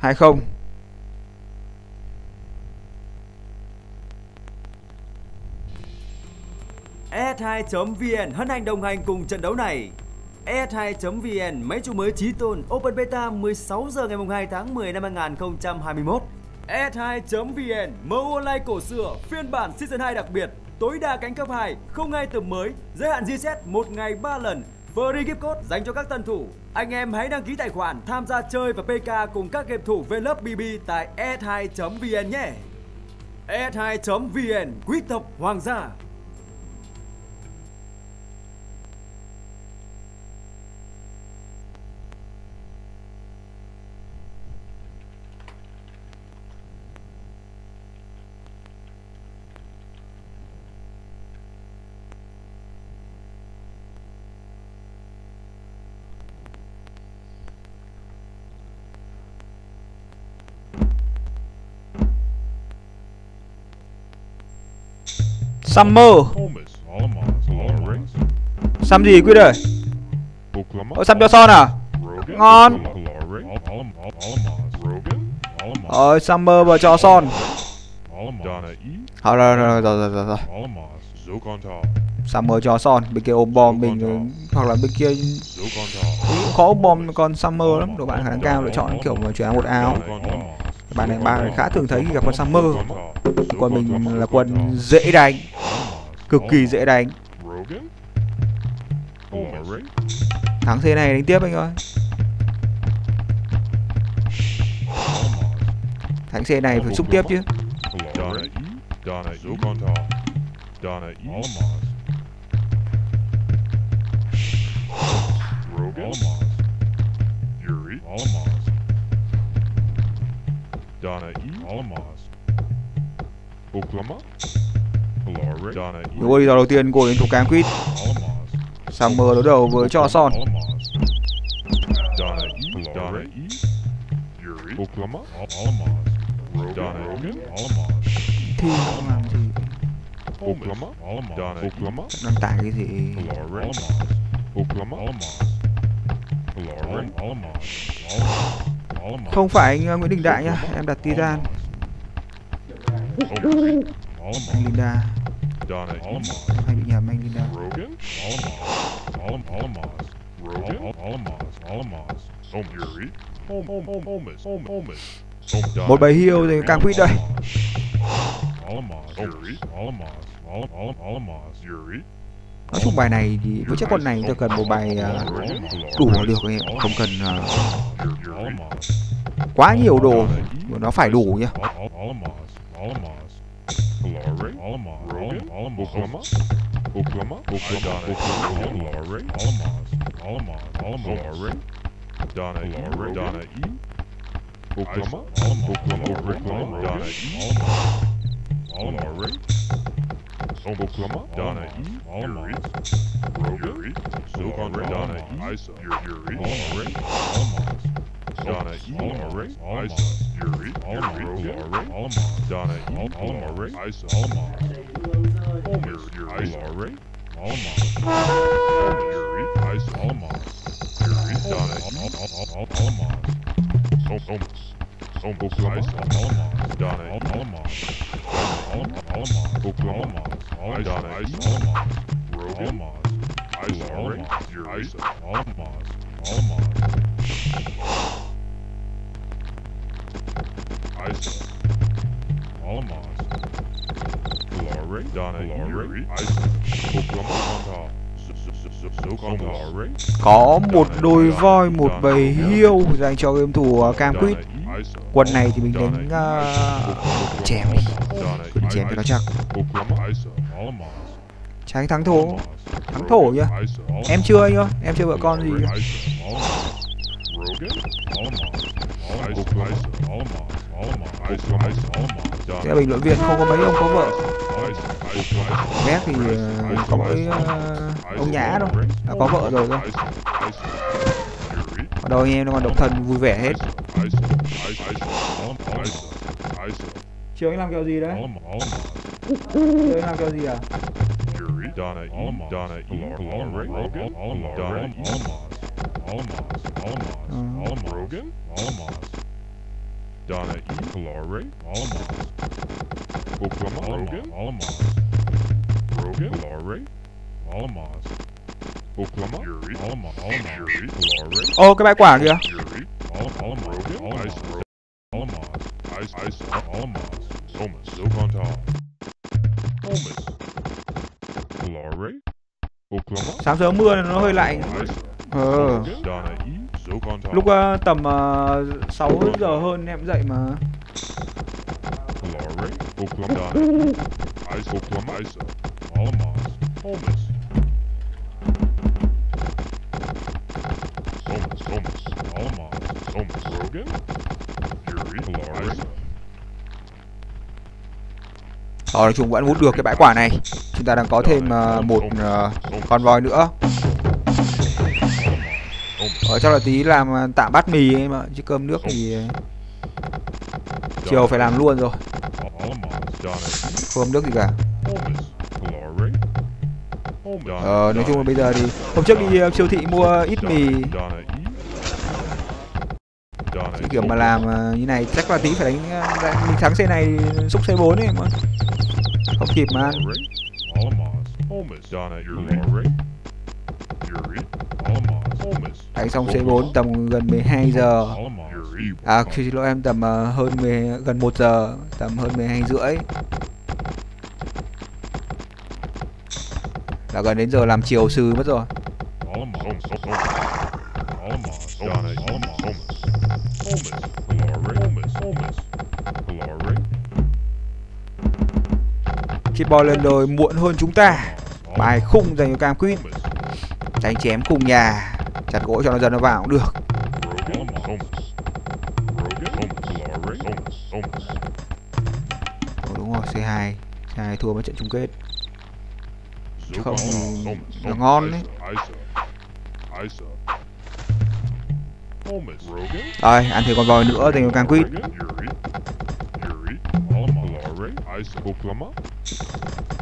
20. S2.vn hân hạnh đồng hành cùng trận đấu này. S2.vn máy chủ mới Chí Tôn Open Beta 16 giờ ngày 2 tháng 10 năm 2021. S2.vn MU online cổ xưa phiên bản Season 2 đặc biệt, tối đa cánh cấp 2, không ngay tầm mới, giới hạn reset 1 ngày 3 lần, free gift code dành cho các tân thủ. Anh em hãy đăng ký tài khoản tham gia chơi và PK cùng các game thủ VLUB BB tại S2.vn nhé. S2.vn quý tộc hoàng gia. Summer. Xăm gì Quýt ơi? Ôi xăm cho son à? Ngon. Ôi Summer và cho son. Rồi. Summer cho son, bên kia ôm bom mình hoặc là bên kia khó ôm bom con Summer lắm. Đội bạn khả năng cao lựa chọn kiểu mà chuyển một áo. Bạn này bạn khá thường thấy khi gặp con Summer. Còn mình là quân dễ đánh, cực kỳ dễ đánh. Thắng thế này đánh tiếp anh ơi. Thắng thế này phải xúc tiếp chứ. Đối lý do đầu tiên của đến thủ Cam Quýt. Summer đối đầu với cho son. Thì làm gì? Đăng tải cái gì? Không phải anh Nguyễn Đình Đại nhá, em đặt Titan. Anh Linda. Hay bị nhầm anh Linda. Một bài hiêu thì càng Quýt đây. Nói chung bài này thì với chiếc con này tôi cần một bài đủ là được, không cần quá nhiều đồ, nó phải đủ nhá. Có một đôi voi, một bầy hiêu dành cho game thủ Cam Quýt. Quân này thì mình đánh chém đi, cứ đi chém cho nó chắc. Tránh thắng thổ, thắng thổ nhá. Em chưa anh ơi, em chưa vợ con gì nhá. Thế bình luận viên không có mấy ông có vợ. Mét thì có mấy ông Nhã đâu, đã có vợ rồi thôi. Ở đâu anh em nó còn độc thân vui vẻ hết. Chiều anh làm kiểu gì đấy? Chiều anh làm kiểu gì à? Donna E. Calore, Alamar, Oklahoma, Rogan, Alamar, Rogan, Calore, Alamar, Oklahoma, Yuri, Alamar, Yuri, Calore. Ô, cái bãi quả kìa. Sáng sớm mưa này nó hơi lạnh. Lúc tầm 6 giờ hơn em dậy mà. Rồi chúng vẫn hút được cái bãi quả này. Chúng ta đang có thêm một con voi nữa. Ở chắc là tí làm tạm bát mì em ạ, chứ cơm nước thì chiều phải làm luôn rồi. Cơm nước gì cả. Nói chung là bây giờ thì hôm trước đi siêu thị mua ít mì. Cái kiểu mà làm như này chắc là tí phải đánh thắng xe này xúc xe 4 em ạ. Không kịp mà ăn. Đánh xong C4 tầm gần 12 giờ. À, xin lỗi em, tầm gần 1 giờ, tầm hơn 12 rưỡi. Là gần đến giờ làm chiều sư mất rồi. ChipBoy lên đồi muộn hơn chúng ta. Bài khung dành cho Cam Quýt. Đánh chém cùng nhà. Chặt gỗ cho nó dần nó vào cũng được. Ồ, đúng rồi, C2. C2 thua mấy trận chung kết. Chứ không là ngon đấy. Rồi, ăn thêm con voi nữa dành cho Cam Quýt.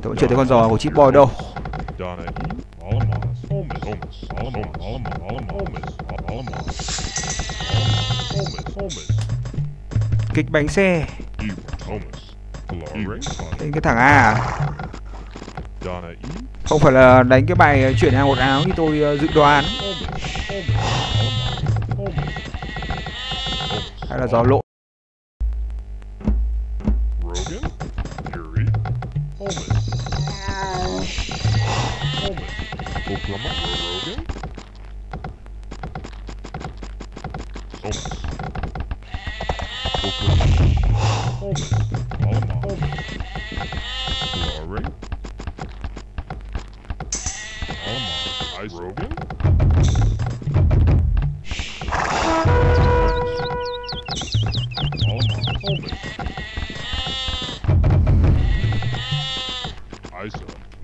Tôi vẫn chưa thấy con giò của ChipBoy đâu. Kịch bánh xe. Đánh cái thằng A à? Không phải là đánh cái bài chuyển hàng một áo như tôi dự đoán. Hay là giò lộ.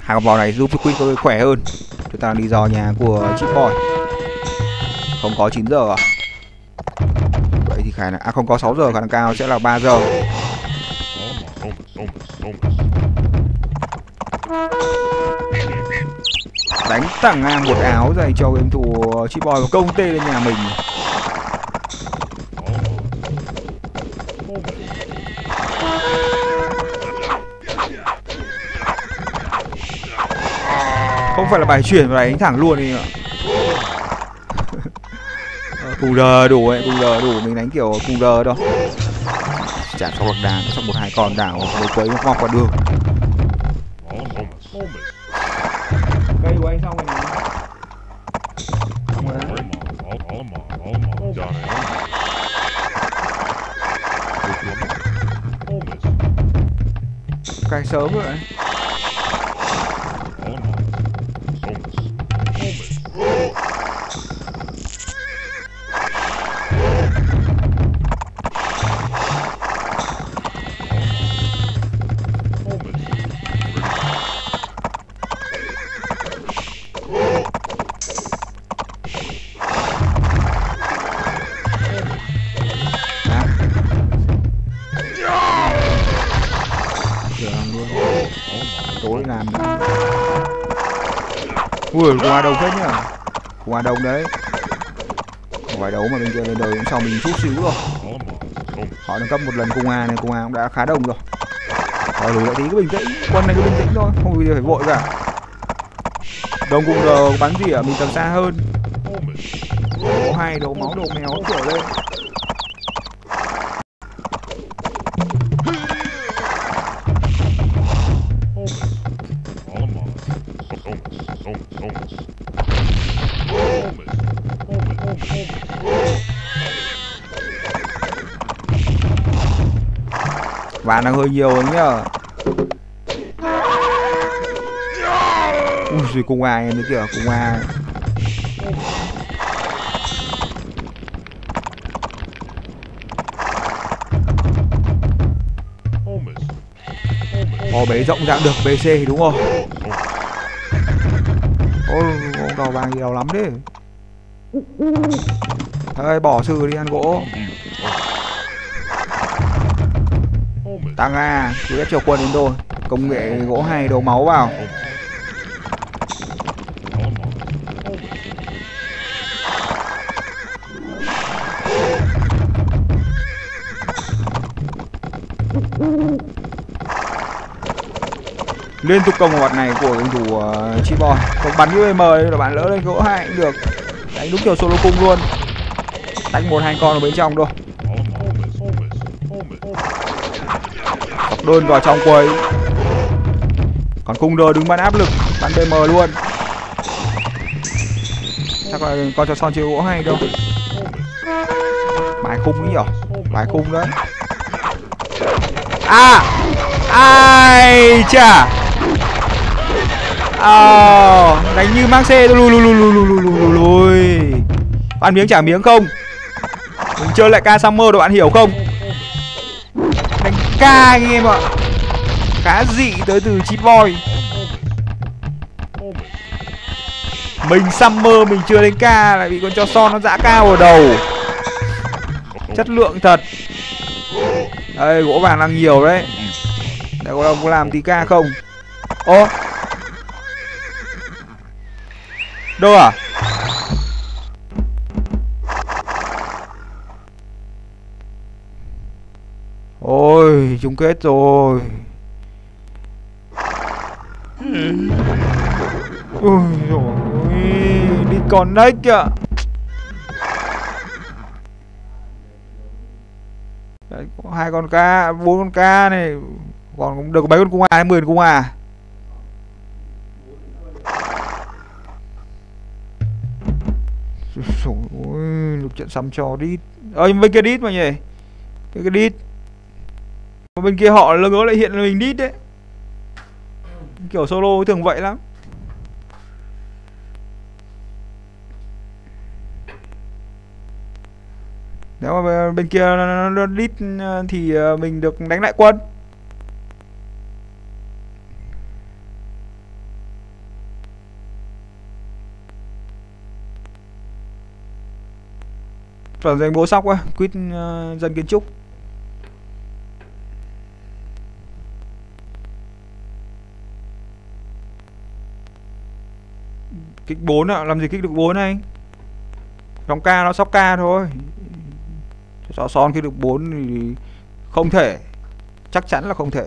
Hai con bò này giúp cho Quýt tôi khỏe hơn. Chúng ta đi dò nhà của ChipBoy. Không có 9 giờ à? Vậy thì khả năng không có 6 giờ, khả năng cao sẽ là 3 giờ. Đánh tặng ngang một áo dành cho game thủ ChipBoy và công tê lên nhà mình. Không phải là bài chuyển và đánh thẳng luôn đi ạ. Cù đờ đủ ấy, cù đờ đủ, mình đánh kiểu cù đờ đâu. Chạm sau bậc đàn, xong một hai con đảo mới quấy mọc vào đường. Cây của anh xong rồi. Càng sớm rồi. Ui, qua đầu phết nhá. Qua đầu đấy. Ngoài đấu mà bên kia lên đời cũng sau mình chút xíu rồi. Họ nâng cấp một lần cung A này, cung A cũng đã khá đông rồi. Rồi lùi lại tí, cứ bình tĩnh, quân này cứ bình tĩnh thôi, không có gì phải vội cả. Đồng cung đồ bắn gì ở mình tầm xa hơn. Đồ hay, đồ máu, đồ mèo sổ lên. Vàng đang hơi nhiều rồi nhá. Ui giời, cung A em nữa kìa, cung A. Có bế rộng dạng được, BC thì đúng rồi. Ôi, con cầu vàng nhiều lắm đấy. Thôi bỏ sư đi ăn gỗ. Tăng A, cứ ép chiều quân đến thôi. Công nghệ gỗ hay đầu máu vào. Liên tục công vào mặt này của cầu thủ ChipBoy. Không bắn như M là bạn lỡ lên gỗ hai cũng được. Đánh đúng kiểu solo cung luôn. Đánh một hai con ở bên trong thôi. Đơn vào trong quầy. Còn cung đơ đứng bắn áp lực, bắn BM luôn. Chắc là con cho son chơi gỗ hay đâu. Bài khung ấy nhở, bài khung đấy. À, ai chà. À, đánh như mang xe lùi lùi lùi lùi lùi lùi. Ăn miếng trả miếng không? Mình chơi lại ca Summer rồi bạn hiểu không? Ca anh em ạ, cá dị tới từ ChipBoy. Mình Summer mình chưa đánh ca lại bị con cho son nó dã cao vào đầu. Chất lượng thật. Đây gỗ vàng đang nhiều đấy. Đây có ông làm tí ca không? Ô đâu à? Ôi, chung kết rồi. Ôi dồi, đi còn đấy kìa. Đấy, có 2 con cá, 4 con cá này. Còn cũng được mấy con cung A, 10 con cung A. Ôi, lục trận xăm trò đít. Ơi, bên kia đít mà nhỉ. Cái đít bên kia họ lơ ngớ lại hiện là mình đít đấy. Kiểu solo thường vậy lắm. Nếu mà bên kia nó đít thì mình được đánh lại quân. Phản danh bố sóc quá, Quýt dân kiến trúc. Kích 4 ạ, à, làm gì kích được 4 anh. Trong ca nó sóc ca thôi. Cho son kích được 4 thì không thể. Chắc chắn là không thể.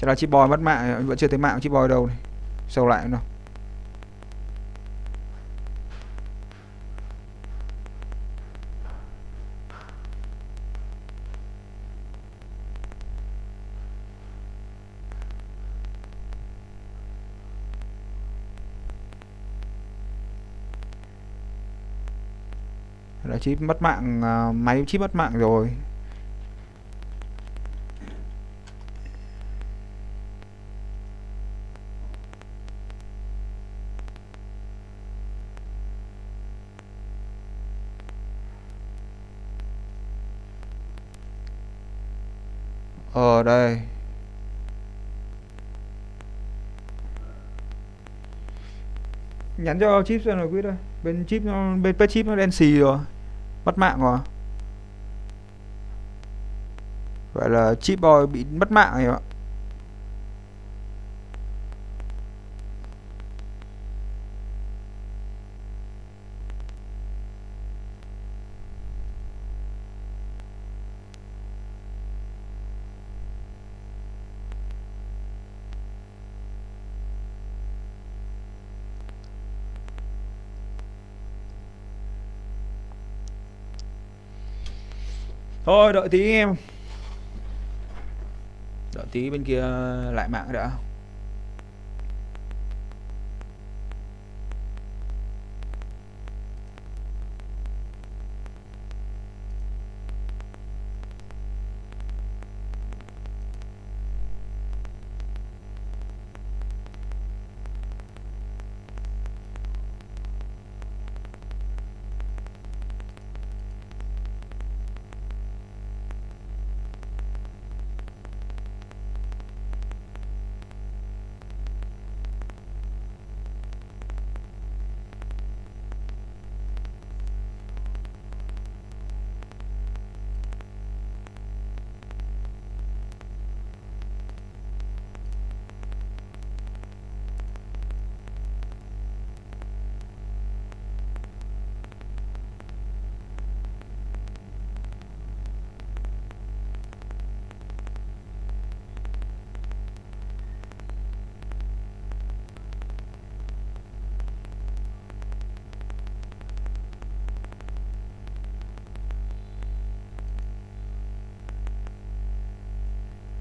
Chắc là ChipBoy mất mạng, vẫn chưa thấy mạng ChipBoy đâu này. Sâu lại nào. Là chip mất mạng, máy chip mất mạng rồi. ở đây. Nhắn cho chip xem rồi Quýt đây. Bên chip nó, bên pet chip nó đen xì rồi, mất mạng rồi. Vậy là ChipBoy bị mất mạng rồi ạ. Thôi đợi tí em, đợi tí bên kia lại mạng đã.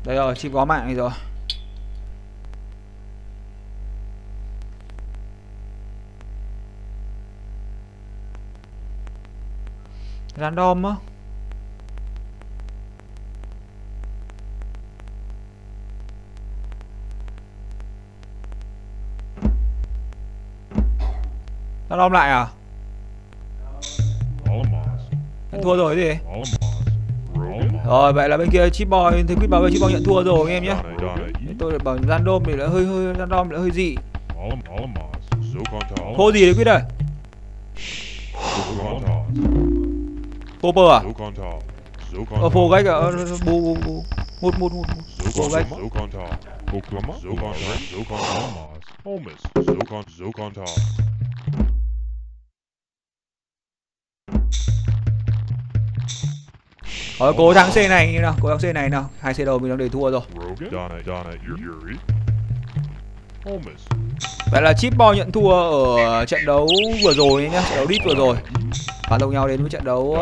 Đây rồi, chip có mạng rồi. Random á. Random lại à? Thua rồi gì? Rồi vậy là bên kia ChipBoy thấy Quýt bảo vệ ChipBoy nhận thua rồi anh em nhé. Tôi bảo random thì là hơi random là hơi dị. Thua gì đấy Quýt ơi? Popper à? Ở phô gách à? Một. Phô gách. Cố thắng C này nào, cố thắng C này nào. Hai C đầu mình đang để thua rồi. Vậy là ChipBoy nhận thua ở trận đấu vừa rồi nhá, trận đấu đít vừa rồi. Phản động nhau đến với trận đấu